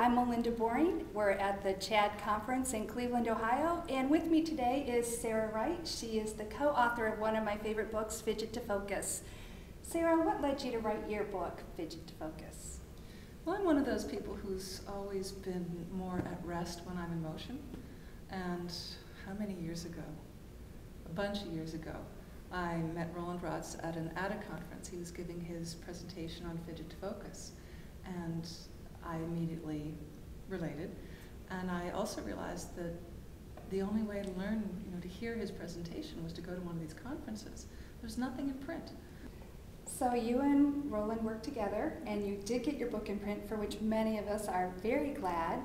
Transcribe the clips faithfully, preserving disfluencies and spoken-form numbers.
I'm Melinda Boring. We're at the CHADD conference in Cleveland, Ohio, and with me today is Sarah Wright. She is the co-author of one of my favorite books, Fidget to Focus. Sarah, what led you to write your book, Fidget to Focus? Well, I'm one of those people who's always been more at rest when I'm in motion. And how many years ago? A bunch of years ago. I met Roland Rotz at an A D A conference. He was giving his presentation on Fidget to Focus, and I immediately related. And I also realized that the only way to learn, you know, to hear his presentation was to go to one of these conferences. There's nothing in print. So you and Roland worked together, and you did get your book in print, for which many of us are very glad.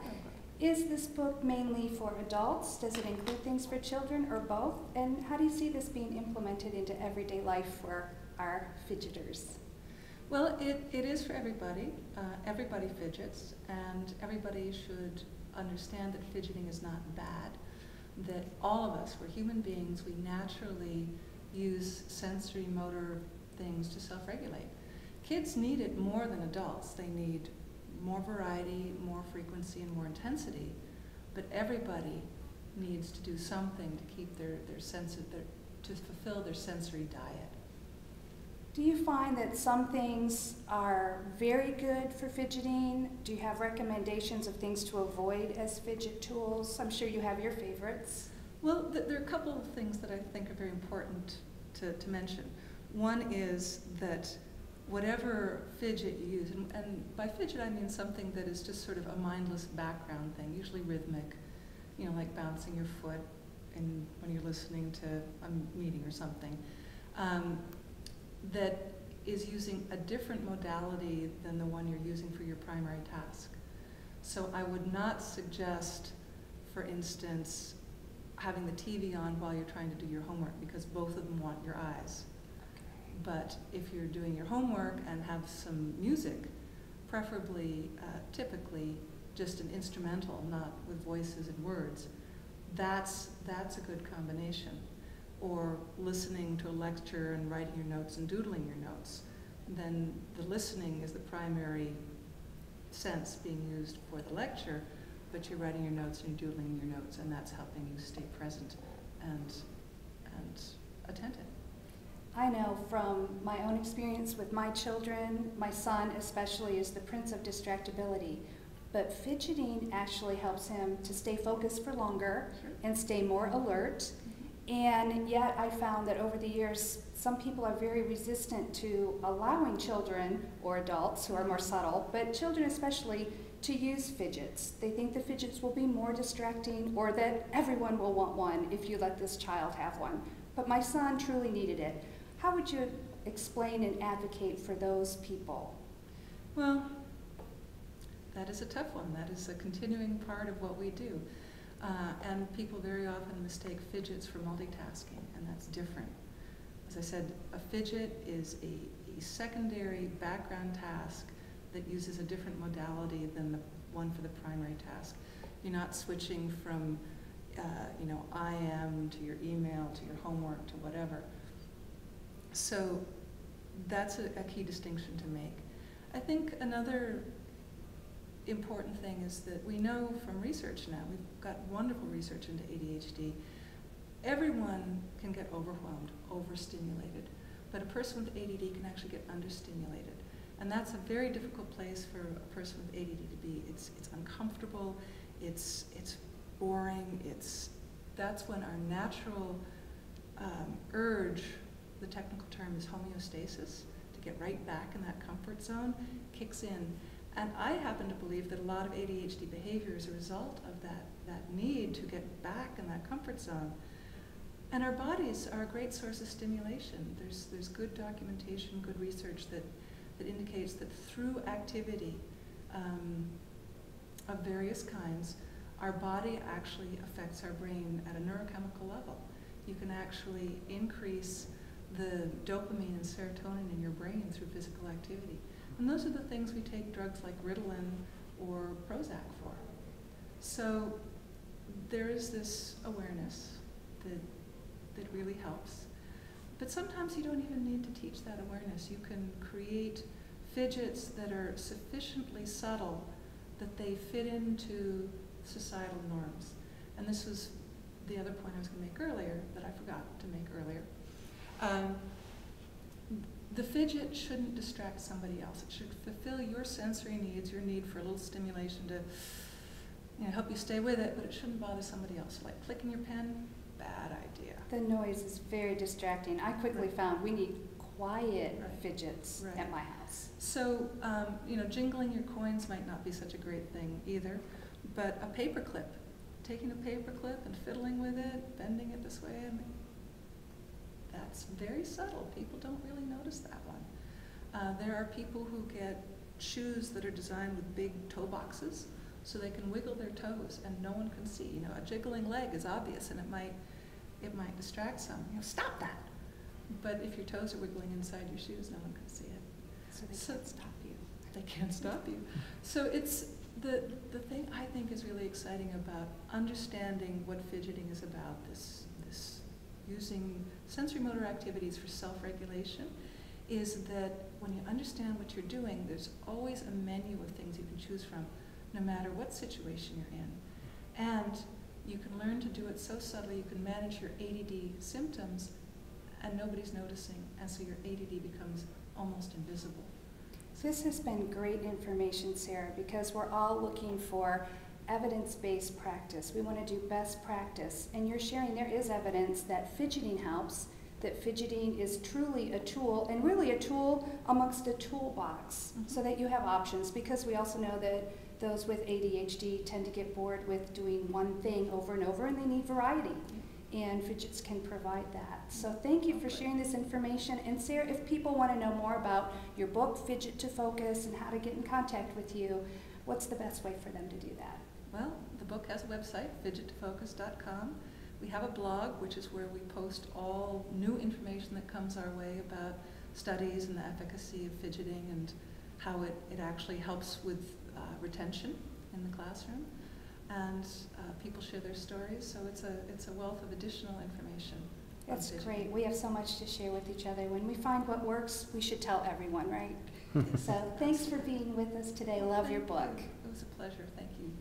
Is this book mainly for adults? Does it include things for children or both? And how do you see this being implemented into everyday life for our fidgeters? Well, it, it is for everybody. Uh, everybody fidgets, and everybody should understand that fidgeting is not bad, that all of us, we're human beings, we naturally use sensory motor things to self-regulate. Kids need it more than adults. They need more variety, more frequency, and more intensity, but everybody needs to do something to keep their, their sense of their, to fulfill their sensory diet. Do you find that some things are very good for fidgeting? Do you have recommendations of things to avoid as fidget tools? I'm sure you have your favorites. Well, th there are a couple of things that I think are very important to, to mention. One is that whatever fidget you use, and, and by fidget I mean something that is just sort of a mindless background thing, usually rhythmic, you know, like bouncing your foot and when you're listening to a meeting or something, um, that is using a different modality than the one you're using for your primary task. So I would not suggest, for instance, having the T V on while you're trying to do your homework, because both of them want your eyes. But if you're doing your homework and have some music, preferably, uh, typically, just an instrumental, not with voices and words, that's, that's a good combination. Or listening to a lecture and writing your notes and doodling your notes, then the listening is the primary sense being used for the lecture, but you're writing your notes and you're doodling your notes, and that's helping you stay present and, and attentive. I know from my own experience with my children, my son especially is the prince of distractibility, but fidgeting actually helps him to stay focused for longer sure. and stay more alert. Mm-hmm. And yet I found that over the years, some people are very resistant to allowing children or adults who are more subtle, but children especially, to use fidgets. They think the fidgets will be more distracting or that everyone will want one if you let this child have one. But my son truly needed it. How would you explain and advocate for those people? Well, that is a tough one. That is a continuing part of what we do. Uh, and people very often mistake fidgets for multitasking, and that's different. As I said, a fidget is a, a secondary background task that uses a different modality than the one for the primary task. You're not switching from, uh, you know, I am to your email, to your homework, to whatever. So that's a, a key distinction to make. I think another important thing is that we know from research now, we've got wonderful research into A D H D, everyone can get overwhelmed, overstimulated, but a person with A D D can actually get understimulated. And that's a very difficult place for a person with A D D to be. It's, it's uncomfortable, it's, it's boring, it's, that's when our natural um, urge, the technical term is homeostasis, to get right back in that comfort zone, kicks in. And I happen to believe that a lot of A D H D behavior is a result of that, that need to get back in that comfort zone. And our bodies are a great source of stimulation. There's, there's good documentation, good research that, that indicates that through activity um, of various kinds, our body actually affects our brain at a neurochemical level. You can actually increase the dopamine and serotonin in your brain through physical activity. And those are the things we take drugs like Ritalin or Prozac for. So there is this awareness that, that really helps. But sometimes you don't even need to teach that awareness. You can create fidgets that are sufficiently subtle that they fit into societal norms. And this was the other point I was going to make earlier that I forgot to make earlier. Um, the fidget shouldn't distract somebody else. It should fulfill your sensory needs, your need for a little stimulation to you know, help you stay with it, but it shouldn't bother somebody else. Like clicking your pen, bad idea. The noise is very distracting. I quickly right. found we need quiet right. fidgets right. at my house. So, um, you know, jingling your coins might not be such a great thing either, but a paper clip. Taking a paper clip and fiddling with it, bending it this way, I mean, that's very subtle. People don't really notice that one. Uh, there are people who get shoes that are designed with big toe boxes so they can wiggle their toes and no one can see. You know, a jiggling leg is obvious and it might, it might distract some. You know, stop that! But if your toes are wiggling inside your shoes, no one can see it. So they so can't stop you. They can't stop you. So it's, The, the thing I think is really exciting about understanding what fidgeting is about, this, this using sensory motor activities for self-regulation, is that when you understand what you're doing, there's always a menu of things you can choose from, no matter what situation you're in. And you can learn to do it so subtly, you can manage your A D D symptoms, and nobody's noticing, and so your A D D becomes almost invisible. This has been great information, Sarah, because we're all looking for evidence-based practice. We want to do best practice. And you're sharing there is evidence that fidgeting helps, that fidgeting is truly a tool, and really a tool amongst a toolbox, mm-hmm. so that you have options, because we also know that those with A D H D tend to get bored with doing one thing over and over, and they need variety. Mm-hmm. And fidgets can provide that. So thank you for sharing this information. And Sarah, if people want to know more about your book, Fidget to Focus, and how to get in contact with you, what's the best way for them to do that? Well, the book has a website, fidget to focus dot com. We have a blog, which is where we post all new information that comes our way about studies and the efficacy of fidgeting and how it, it actually helps with uh, retention in the classroom. And uh, people share their stories, so it's a, it's a wealth of additional information. That's great. We have so much to share with each other. When we find what works, we should tell everyone, right? So thanks for being with us today. Love your book. It was a pleasure. Thank you.